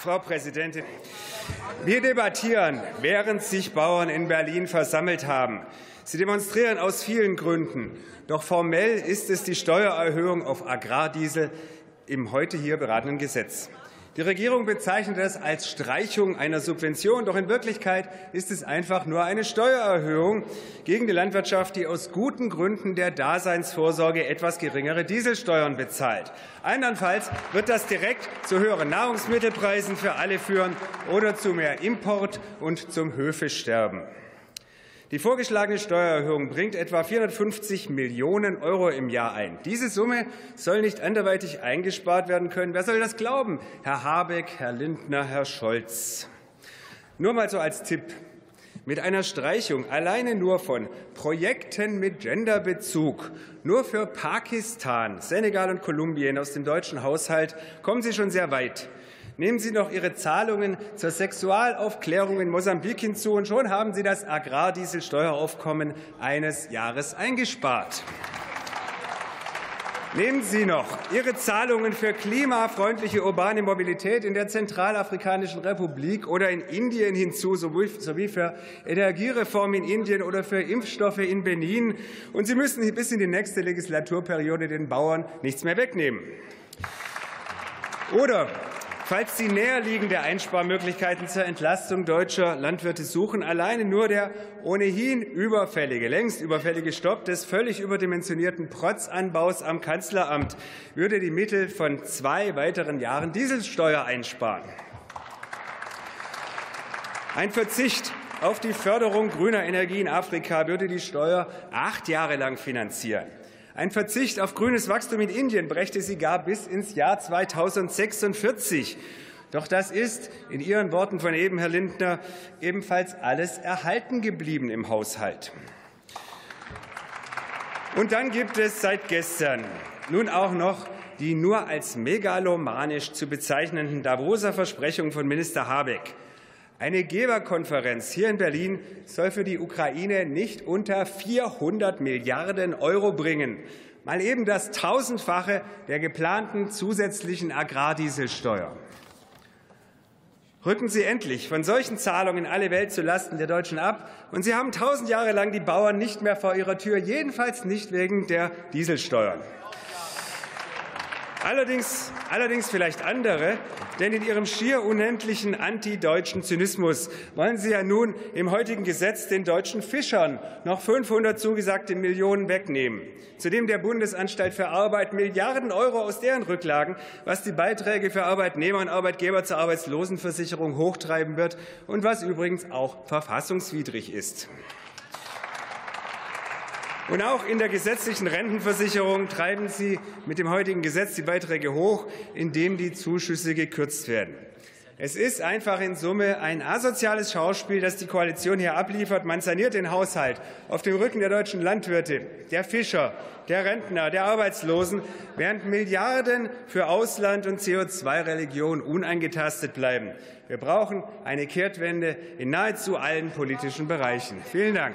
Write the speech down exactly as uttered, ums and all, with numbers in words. Frau Präsidentin! Wir debattieren, während sich Bauern in Berlin versammelt haben. Sie demonstrieren aus vielen Gründen. Doch formell ist es die Steuererhöhung auf Agrardiesel im heute hier beratenen Gesetz. Die Regierung bezeichnet das als Streichung einer Subvention. Doch in Wirklichkeit ist es einfach nur eine Steuererhöhung gegen die Landwirtschaft, die aus guten Gründen der Daseinsvorsorge etwas geringere Dieselsteuern bezahlt. Andernfalls wird das direkt zu höheren Nahrungsmittelpreisen für alle führen oder zu mehr Import und zum Höfesterben. Die vorgeschlagene Steuererhöhung bringt etwa vierhundertfünfzig Millionen Euro im Jahr ein. Diese Summe soll nicht anderweitig eingespart werden können. Wer soll das glauben? Herr Habeck, Herr Lindner, Herr Scholz. Nur mal so als Tipp. Mit einer Streichung alleine nur von Projekten mit Genderbezug, nur für Pakistan, Senegal und Kolumbien aus dem deutschen Haushalt kommen Sie schon sehr weit. Nehmen Sie noch Ihre Zahlungen zur Sexualaufklärung in Mosambik hinzu, und schon haben Sie das Agrardieselsteueraufkommen eines Jahres eingespart. Nehmen Sie noch Ihre Zahlungen für klimafreundliche urbane Mobilität in der Zentralafrikanischen Republik oder in Indien hinzu, sowie für Energiereformen in Indien oder für Impfstoffe in Benin. Und Sie müssen bis in die nächste Legislaturperiode den Bauern nichts mehr wegnehmen. Oder falls Sie näherliegende Einsparmöglichkeiten zur Entlastung deutscher Landwirte suchen, alleine nur der ohnehin überfällige, längst überfällige Stopp des völlig überdimensionierten Protzanbaus am Kanzleramt würde die Mittel von zwei weiteren Jahren Dieselsteuer einsparen. Ein Verzicht auf die Förderung grüner Energie in Afrika würde die Steuer acht Jahre lang finanzieren. Ein Verzicht auf grünes Wachstum in Indien brächte sie gar bis ins Jahr zweitausendsechsundvierzig. Doch das ist, in Ihren Worten von eben, Herr Lindner, ebenfalls alles erhalten geblieben im Haushalt. Und dann gibt es seit gestern nun auch noch die nur als megalomanisch zu bezeichnenden Davoser Versprechungen von Minister Habeck. Eine Geberkonferenz hier in Berlin soll für die Ukraine nicht unter vierhundert Milliarden Euro bringen. Mal eben das Tausendfache der geplanten zusätzlichen Agrardieselsteuer. Rücken Sie endlich von solchen Zahlungen alle Welt zulasten der Deutschen ab. Und Sie haben tausend Jahre lang die Bauern nicht mehr vor ihrer Tür, jedenfalls nicht wegen der Dieselsteuern. Allerdings, allerdings vielleicht andere, denn in ihrem schier unendlichen antideutschen Zynismus wollen Sie ja nun im heutigen Gesetz den deutschen Fischern noch fünfhundert zugesagte Millionen wegnehmen, zudem der Bundesanstalt für Arbeit Milliarden Euro aus deren Rücklagen, was die Beiträge für Arbeitnehmer und Arbeitgeber zur Arbeitslosenversicherung hochtreiben wird und was übrigens auch verfassungswidrig ist. Und auch in der gesetzlichen Rentenversicherung treiben Sie mit dem heutigen Gesetz die Beiträge hoch, indem die Zuschüsse gekürzt werden. Es ist einfach in Summe ein asoziales Schauspiel, das die Koalition hier abliefert. Man saniert den Haushalt auf dem Rücken der deutschen Landwirte, der Fischer, der Rentner, der Arbeitslosen, während Milliarden für Ausland und C O zwei Religion unangetastet bleiben. Wir brauchen eine Kehrtwende in nahezu allen politischen Bereichen. Vielen Dank.